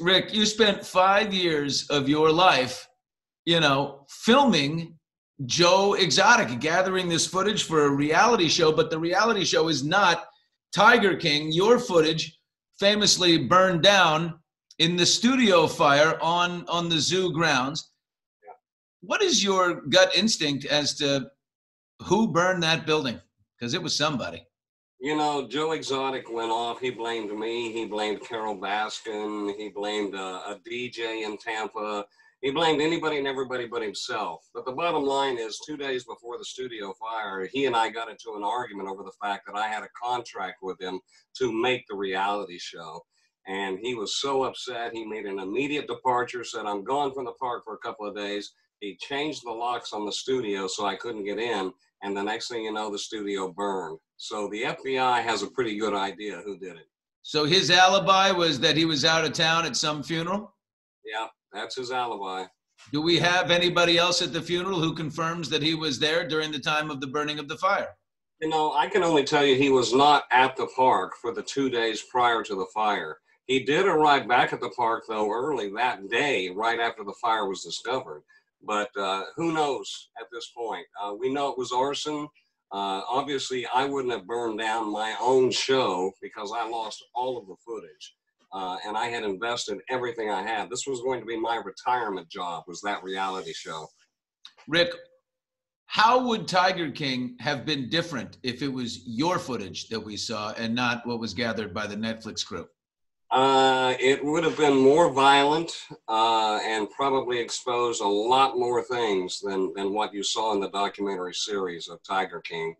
Rick, you spent 5 years of your life, you know, filming Joe Exotic, gathering this footage for a reality show, but the reality show is not Tiger King. Your footage famously burned down in the studio fire on the zoo grounds. Yeah. What is your gut instinct as to who burned that building? Because it was somebody. You know, Joe Exotic went off. He blamed me. He blamed Carole Baskin. He blamed a DJ in Tampa. He blamed anybody and everybody but himself. But the bottom line is, 2 days before the studio fire, he and I got into an argument over the fact that I had a contract with him to make the reality show. And he was so upset, he made an immediate departure, said, I'm gone from the park for a couple of days. He changed the locks on the studio so I couldn't get in. And the next thing you know, the studio burned. So the FBI has a pretty good idea who did it. So his alibi was that he was out of town at some funeral? Yeah. That's his alibi. Do we have anybody else at the funeral who confirms that he was there during the time of the burning of the fire? You know, I can only tell you he was not at the park for the 2 days prior to the fire. He did arrive back at the park, though, early that day, right after the fire was discovered. But who knows at this point? We know it was arson. Obviously, I wouldn't have burned down my own show because I lost all of the footage. And I had invested everything I had. This was going to be my retirement job, was that reality show. Rick, how would Tiger King have been different if it was your footage that we saw and not what was gathered by the Netflix crew? It would have been more violent and probably exposed a lot more things than what you saw in the documentary series of Tiger King.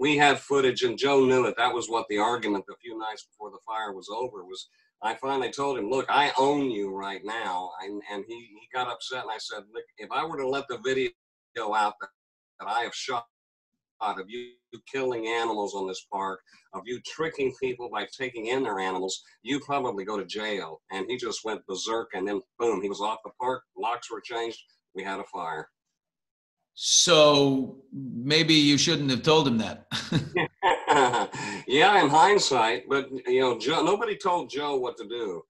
We have footage, and Joe knew it. That was what the argument a few nights before the fire was over was. I finally told him, look, I own you right now. And he got upset, and I said, look, if I were to let the video out that I have shot of you killing animals on this park, of you tricking people by taking in their animals, you probably go to jail. And he just went berserk, and then, boom, he was off the park. Locks were changed. We had a fire. So maybe you shouldn't have told him that. Yeah, in hindsight, but you know, Joe, nobody told Joe what to do.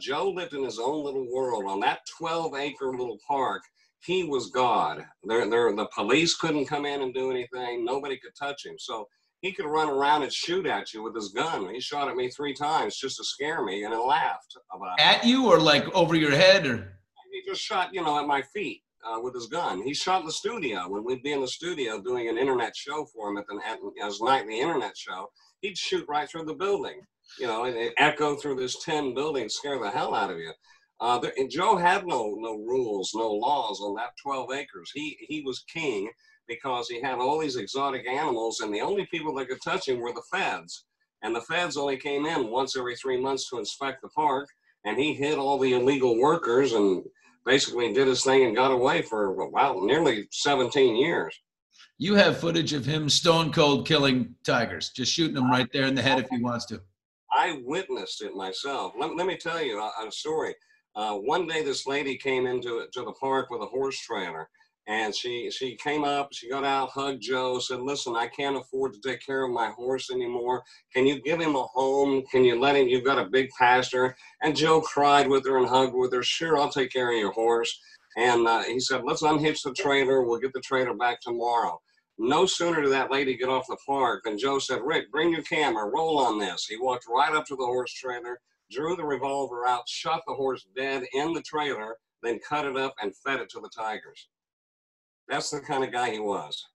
Joe lived in his own little world. On that 12-acre little park, he was God. The police couldn't come in and do anything. Nobody could touch him. So he could run around and shoot at you with his gun. He shot at me 3 times just to scare me, and he laughed about it. At you or like over your head? Or he just shot, you know, at my feet. With his gun. He shot in the studio. When we'd be in the studio doing an internet show for him at his nightly internet show, he'd shoot right through the building. You know, and echo through this tin building, scare the hell out of you. And Joe had no rules, no laws on that 12 acres. He was king because he had all these exotic animals, and the only people that could touch him were the feds. And the feds only came in once every 3 months to inspect the park, and he hid all the illegal workers and basically did his thing and got away for, wow, nearly 17 years. You have footage of him stone cold killing tigers, just shooting them right there in the head if he wants to. I witnessed it myself. Let me tell you a story. One day this lady came into the park with a horse trailer, and she came up, she got out, hugged Joe, said, listen, I can't afford to take care of my horse anymore. Can you give him a home? Can you let him, you've got a big pasture. And Joe cried with her and hugged with her. Sure, I'll take care of your horse. And he said, let's unhitch the trailer. We'll get the trailer back tomorrow. No sooner did that lady get off the park than Joe said, Rick, bring your camera, roll on this. He walked right up to the horse trailer, drew the revolver out, shot the horse dead in the trailer, then cut it up and fed it to the tigers. That's the kind of guy he was.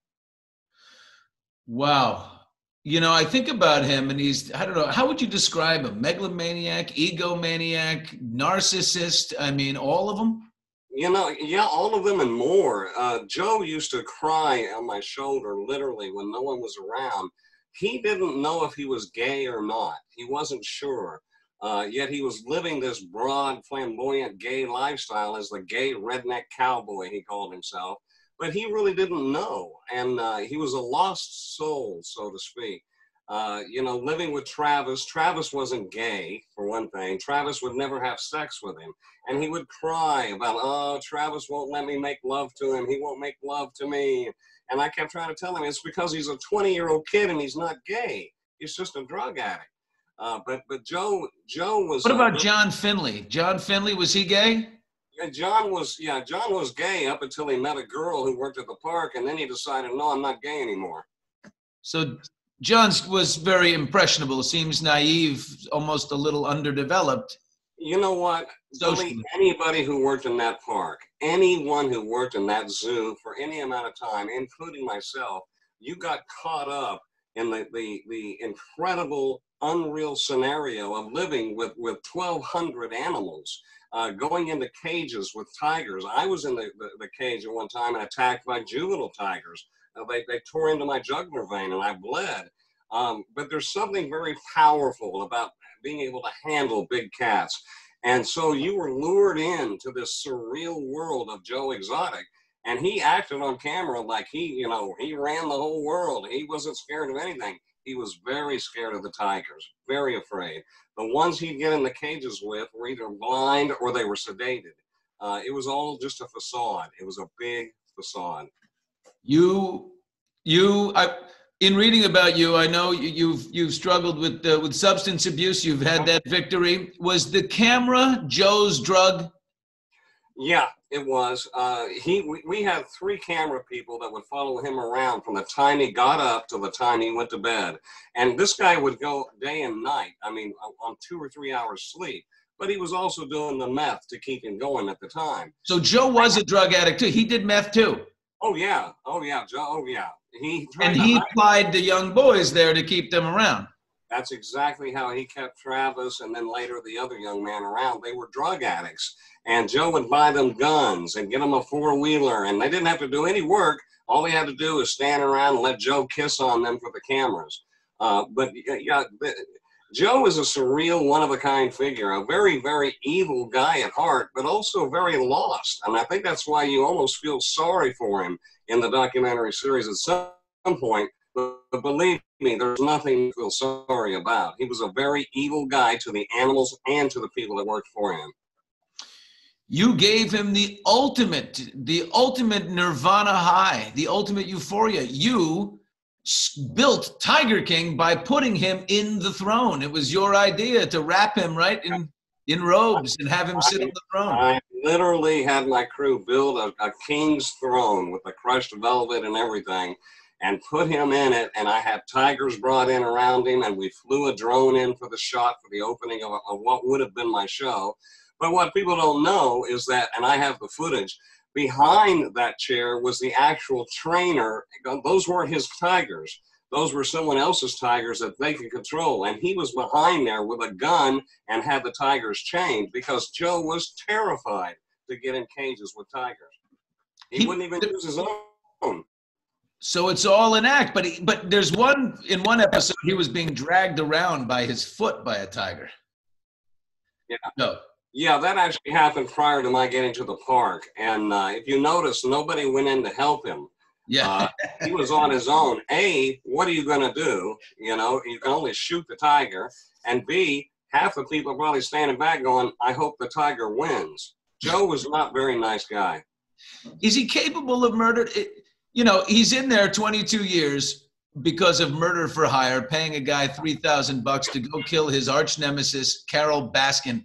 Wow. You know, I think about him and he's, I don't know, how would you describe him? Megalomaniac, egomaniac, narcissist? I mean, all of them? You know, yeah, all of them and more. Joe used to cry on my shoulder, literally, when no one was around. He didn't know if he was gay or not. He wasn't sure. Yet he was living this broad, flamboyant, gay lifestyle as the gay redneck cowboy, he called himself. But he really didn't know, and he was a lost soul, so to speak. You know, living with Travis. Travis wasn't gay, for one thing. Travis would never have sex with him, and he would cry about, oh, Travis won't let me make love to him. He won't make love to me. And I kept trying to tell him it's because he's a 20-year-old kid and he's not gay. He's just a drug addict. But Joe was. What about John Finley? John Finley, was he gay? And John was gay up until he met a girl who worked at the park, and then he decided, no, I'm not gay anymore. So John was very impressionable, seems naive, almost a little underdeveloped. You know what? Billy, anybody who worked in that park, anyone who worked in that zoo for any amount of time, including myself, you got caught up in the incredible, unreal scenario of living with 1,200 animals. Going into cages with tigers. I was in the cage at one time and attacked by juvenile tigers. They tore into my jugular vein and I bled. But there's something very powerful about being able to handle big cats. And so you were lured into this surreal world of Joe Exotic, and he acted on camera like he ran the whole world. He wasn't scared of anything. He was very scared of the tigers, very afraid. The ones he'd get in the cages with were either blind or they were sedated. It was all just a facade. It was a big facade. In reading about you, I know you've struggled with substance abuse. You've had that victory. Was the camera Joe's drug? Yeah, it was. We had three camera people that would follow him around from the time he got up to the time he went to bed. And this guy would go day and night, I mean, on 2 or 3 hours sleep. But he was also doing the meth to keep him going at the time. So Joe was a drug addict, too. He did meth, too. Oh, yeah. Oh, yeah. Joe. Oh, yeah. He plied the young boys there to keep them around. That's exactly how he kept Travis and then later the other young man around. They were drug addicts. And Joe would buy them guns and get them a four-wheeler. And they didn't have to do any work. All they had to do was stand around and let Joe kiss on them for the cameras. But Joe is a surreal, one-of-a-kind figure, a very, very evil guy at heart, but also very lost. And I think that's why you almost feel sorry for him in the documentary series at some point. But believe me, there's nothing to feel sorry about. He was a very evil guy to the animals and to the people that worked for him. You gave him the ultimate nirvana high, the ultimate euphoria. You built Tiger King by putting him in the throne. It was your idea to wrap him right in robes and have him sit on the throne. I literally had my crew build a king's throne with the crushed velvet and everything, and put him in it, and I had tigers brought in around him, and we flew a drone in for the shot for the opening of what would have been my show. But what people don't know is that, and I have the footage, behind that chair was the actual trainer. Those weren't his tigers. Those were someone else's tigers that they could control, and he was behind there with a gun and had the tigers chained because Joe was terrified to get in cages with tigers. He wouldn't even use his own. So it's all an act, but there's in one episode he was being dragged around by his foot by a tiger. Yeah. No. Yeah, that actually happened prior to my getting to the park, and if you notice, nobody went in to help him. Yeah. He was on his own. A, what are you going to do? You know, you can only shoot the tiger, and B, half the people are probably standing back going, I hope the tiger wins. Joe was not a very nice guy. Is he capable of murder? You know, he's in there 22 years because of murder for hire, paying a guy $3,000 to go kill his arch nemesis, Carole Baskin.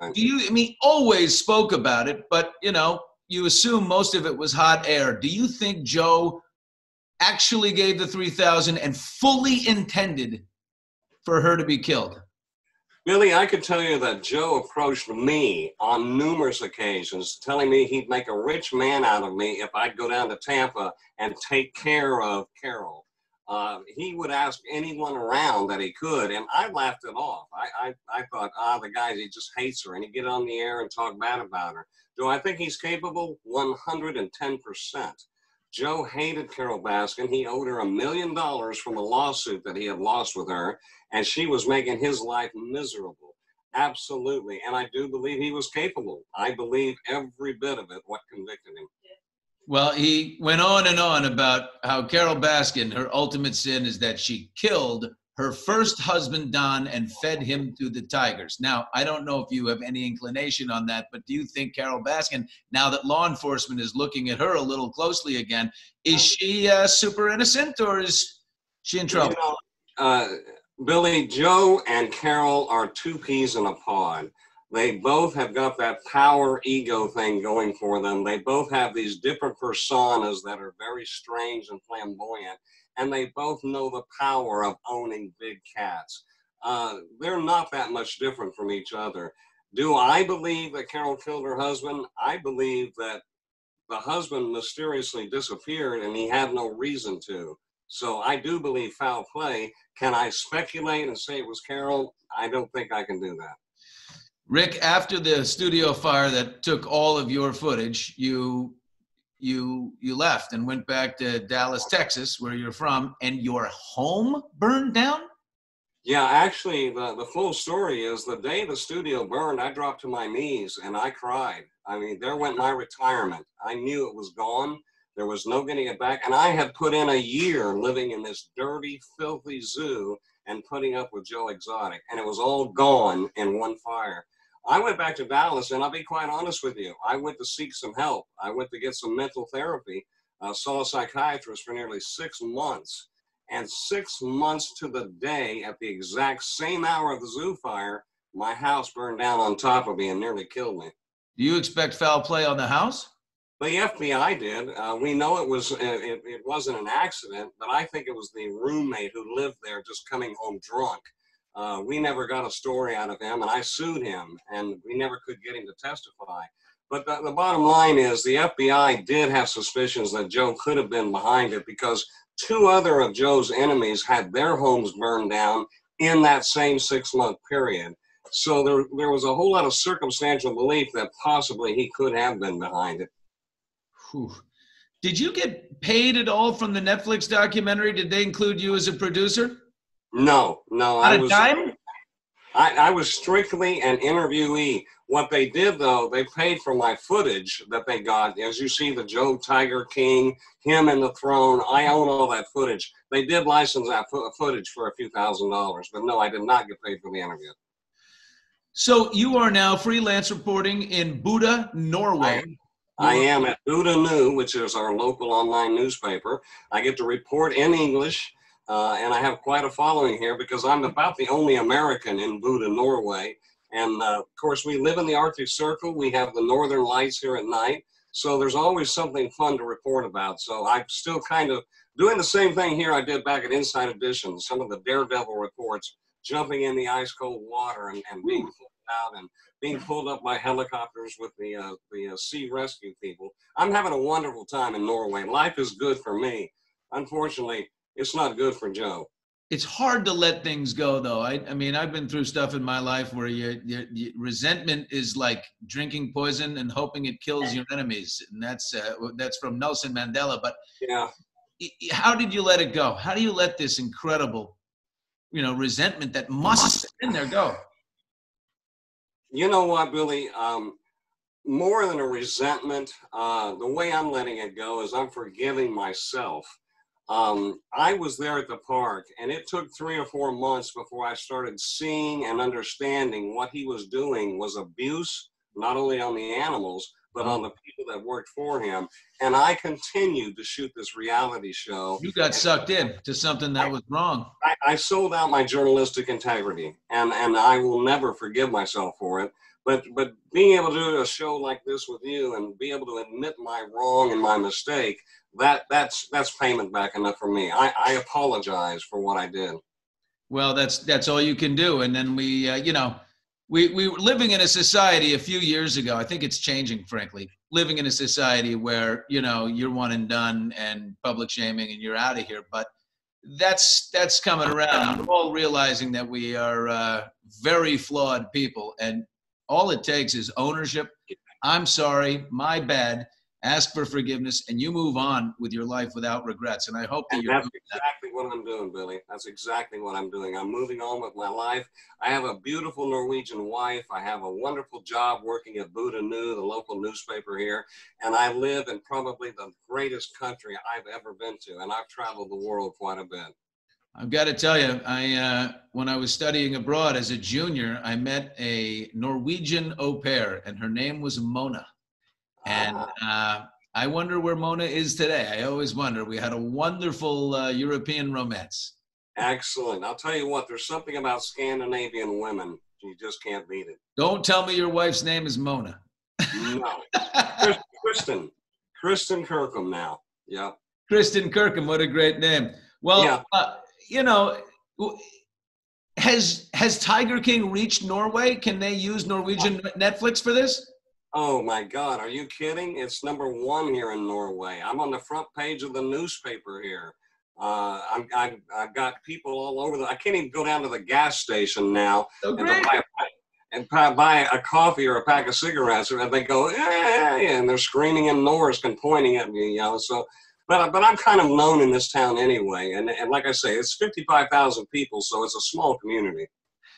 I mean, always spoke about it, but, you know, you assume most of it was hot air. Do you think Joe actually gave the $3,000 and fully intended for her to be killed? Billy, I could tell you that Joe approached me on numerous occasions, telling me he'd make a rich man out of me if I'd go down to Tampa and take care of Carole. He would ask anyone around that he could, and I laughed it off. I thought, the guy, he just hates her, and he'd get on the air and talk bad about her. Do I think he's capable? 110%. Joe hated Carole Baskin. He owed her $1 million from a lawsuit that he had lost with her, and she was making his life miserable. Absolutely. And I do believe he was capable. I believe every bit of it, what convicted him. Well, he went on and on about how Carole Baskin, her ultimate sin is that she killed her first husband, Don, and fed him to the tigers. Now, I don't know if you have any inclination on that, but do you think Carole Baskin, now that law enforcement is looking at her a little closely again, is she super innocent, or is she in trouble? You know, Billy, Joe and Carole are two peas in a pod. They both have got that power ego thing going for them. They both have these different personas that are very strange and flamboyant, and they both know the power of owning big cats. They're not that much different from each other. Do I believe that Carole killed her husband? I believe that the husband mysteriously disappeared and he had no reason to. So I do believe foul play. Can I speculate and say it was Carole? I don't think I can do that. Rick, after the studio fire that took all of your footage, you left and went back to Dallas, Texas, where you're from, and your home burned down? Yeah, actually, the full story is the day the studio burned, I dropped to my knees and I cried. I mean, there went my retirement. I knew it was gone. There was no getting it back. And I had put in a year living in this dirty, filthy zoo and putting up with Joe Exotic. And it was all gone in one fire. I went back to Dallas, and I'll be quite honest with you. I went to seek some help. I went to get some mental therapy. I saw a psychiatrist for nearly 6 months. And 6 months to the day, at the exact same hour of the zoo fire, my house burned down on top of me and nearly killed me. Do you expect foul play on the house? The FBI did. We know it wasn't an accident, but I think it was the roommate who lived there just coming home drunk. We never got a story out of him, and I sued him, and we never could get him to testify. But the bottom line is the FBI did have suspicions that Joe could have been behind it because two other of Joe's enemies had their homes burned down in that same 6-month period. So there was a whole lot of circumstantial belief that possibly he could have been behind it. Whew. Did you get paid at all from the Netflix documentary? Did they include you as a producer? No. I was strictly an interviewee. What they did, though, they paid for my footage that they got. As you see, the Joe Tiger King, him and the throne, I own all that footage. They did license that footage for a few $1,000, but no, I did not get paid for the interview. So you are now freelance reporting in Bodø, Norway. I am at Bodø News, which is our local online newspaper. I get to report in English. And I have quite a following here because I'm about the only American in Bodø, Norway. And, of course, we live in the Arctic Circle. We have the northern lights here at night. So there's always something fun to report about. So I'm still kind of doing the same thing here I did back at Inside Edition, some of the daredevil reports, jumping in the ice-cold water and being pulled out and being pulled up by helicopters with the sea rescue people. I'm having a wonderful time in Norway. Life is good for me. Unfortunately, it's not good for Joe. It's hard to let things go, though. I mean, I've been through stuff in my life where your resentment is like drinking poison and hoping it kills your enemies. And that's from Nelson Mandela. But yeah, how did you let it go? How do you let this incredible, resentment that must have been there go? You know what, Billy? More than a resentment, the way I'm letting it go is I'm forgiving myself. I was there at the park, and it took 3 or 4 months before I started seeing and understanding what he was doing was abuse, not only on the animals, but on the people that worked for him. And I continued to shoot this reality show. You got sucked in to something that was wrong. I sold out my journalistic integrity, and I will never forgive myself for it. But being able to do a show like this with you and be able to admit my wrong and my mistake, that's payment back enough for me. I apologize for what I did. Well, that's all you can do. And then we were living in a society a few years ago. I think it's changing, frankly. Living in a society where you're one and done and public shaming and you're out of here. But that's coming around. We're all realizing that we are very flawed people and. All it takes is ownership. I'm sorry, my bad. Ask for forgiveness, and you move on with your life without regrets. And I hope that you're doing that. That's exactly what I'm doing, Billy. That's exactly what I'm doing. I'm moving on with my life. I have a beautiful Norwegian wife. I have a wonderful job working at Bodø News, the local newspaper here. And I live in probably the greatest country I've ever been to. And I've traveled the world quite a bit. I've got to tell you, when I was studying abroad as a junior, I met a Norwegian au pair, and her name was Mona. And I wonder where Mona is today. I always wonder. We had a wonderful European romance. Excellent. I'll tell you what, there's something about Scandinavian women. You just can't beat it. Don't tell me your wife's name is Mona. No. Kristen Kirkham now. Yeah. Kristen Kirkham, what a great name. Well, yeah. You know, has Tiger King reached Norway? Can they use Norwegian Netflix for this? Oh, my God. Are you kidding? It's #1 here in Norway. I'm on the front page of the newspaper here. I've got people all over I can't even go down to the gas station now and buy a coffee or a pack of cigarettes, and they go, and they're screaming in Norse and pointing at me, you know. So, but I'm kind of known in this town anyway, and like I say, it's 55,000 people, so it's a small community.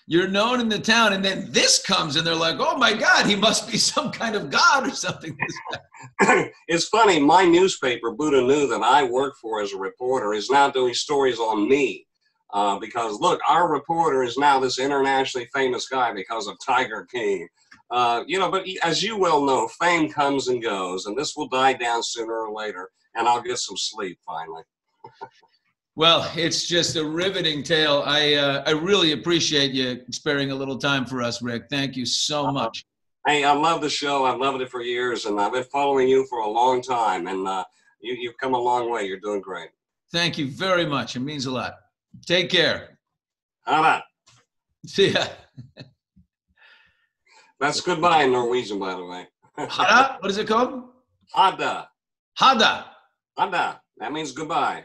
You're known in the town, and then this comes, and they're like, oh, my God, he must be some kind of god or something. It's funny. My newspaper, Bodø News, that I work for as a reporter, is now doing stories on me because, look, our reporter is now this internationally famous guy because of Tiger King. You know, but as you well know, fame comes and goes, and this will die down sooner or later, and I'll get some sleep finally. Well, it's just a riveting tale. I really appreciate you sparing a little time for us, Rick. Thank you so much. Hey, I love the show. I've loved it for years, and I've been following you for a long time, and you've come a long way. You're doing great. Thank you very much. It means a lot. Take care. All right. See ya. That's goodbye in Norwegian, by the way. Hada? What is it called? Hada. Hada. Hada. That means goodbye.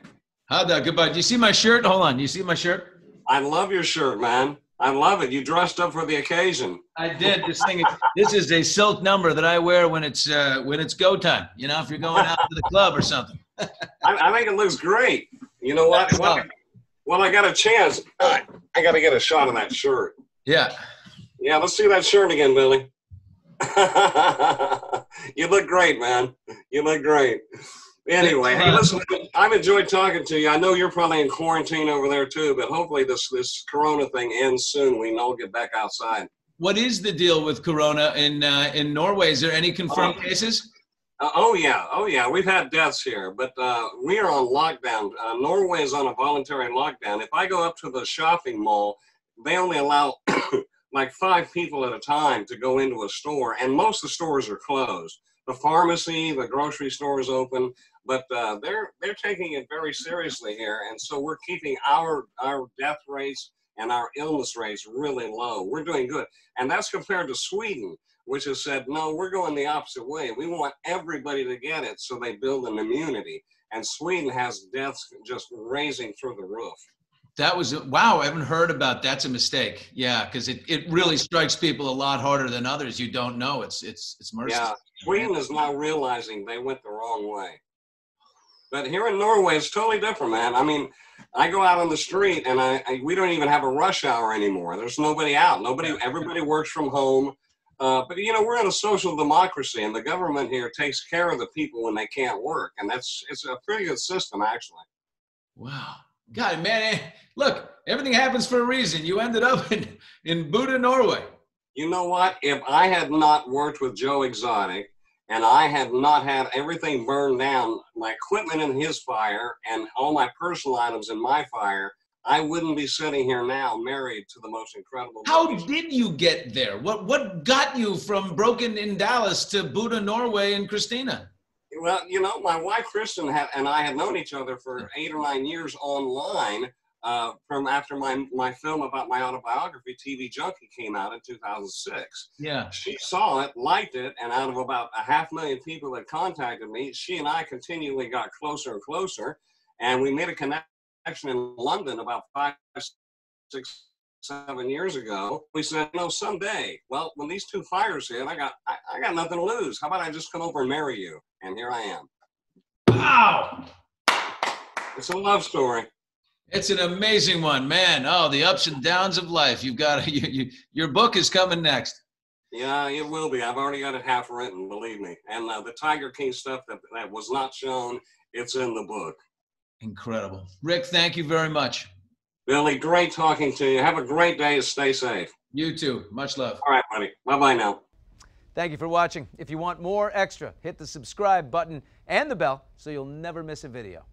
Hada, goodbye. Do you see my shirt? Hold on. You see my shirt? I love your shirt, man. I love it. You dressed up for the occasion. I did. This thing. This is a silk number that I wear when it's go time. You know, if you're going out to the club or something. I think it looks great. You know what? Well, I got a chance. I got to get a shot of that shirt. Yeah. Yeah. Let's see that shirt again, Billy. You look great, man. You look great. Anyway, hey, listen, I've enjoyed talking to you. I know you're probably in quarantine over there, too, but hopefully this corona thing ends soon. We can all get back outside. What is the deal with corona in Norway? Is there any confirmed cases? Oh, yeah. Oh, yeah. We've had deaths here, but we are on lockdown. Norway is on a voluntary lockdown. If I go up to the shopping mall, they only allow like 5 people at a time to go into a store, and most of the stores are closed. The pharmacy, the grocery store is open, but they're taking it very seriously here, and so we're keeping our death rates and our illness rates really low. We're doing good, and that's compared to Sweden, which has said, no, we're going the opposite way. We want everybody to get it so they build an immunity, and Sweden has deaths just raising through the roof. That was, wow, I haven't heard about that's a mistake. Yeah, because it really strikes people a lot harder than others. You don't know. It's merciless. Yeah, Sweden is now realizing they went the wrong way. But here in Norway, it's totally different, man. I mean, I go out on the street, and we don't even have a rush hour anymore. There's nobody out. Everybody works from home. But, you know, we're in a social democracy, and the government here takes care of the people when they can't work. And it's a pretty good system, actually. Wow. God, man, look, everything happens for a reason. You ended up in Bodø, Norway. You know what? If I had not worked with Joe Exotic and I had not had everything burned down, my equipment in his fire and all my personal items in my fire, I wouldn't be sitting here now married to the most incredible. How did you get there? What got you from Broken in Dallas to Bodø, Norway and Christina? Well, you know, my wife, Kristen, and I had known each other for 8 or 9 years online from after my film about my autobiography, TV Junkie, came out in 2006. Yeah. She saw it, liked it, and out of about a 500,000 people that contacted me, she and I continually got closer and closer, and we made a connection in London about 5, 6, 7 years ago. We said, no, someday. Well, when these 2 fires hit, I got nothing to lose. How about I just come over and marry you? And here I am. Wow. It's a love story. It's an amazing one, man. Oh, the ups and downs of life. You've got your book is coming next. Yeah, it will be. I've already got it half written, believe me. And the Tiger King stuff that was not shown, it's in the book. Incredible. Rick, thank you very much. Billy, great talking to you. Have a great day and stay safe. You too. Much love. All right, buddy. Bye-bye now. Thank you for watching. If you want more extra, hit the subscribe button and the bell so you'll never miss a video.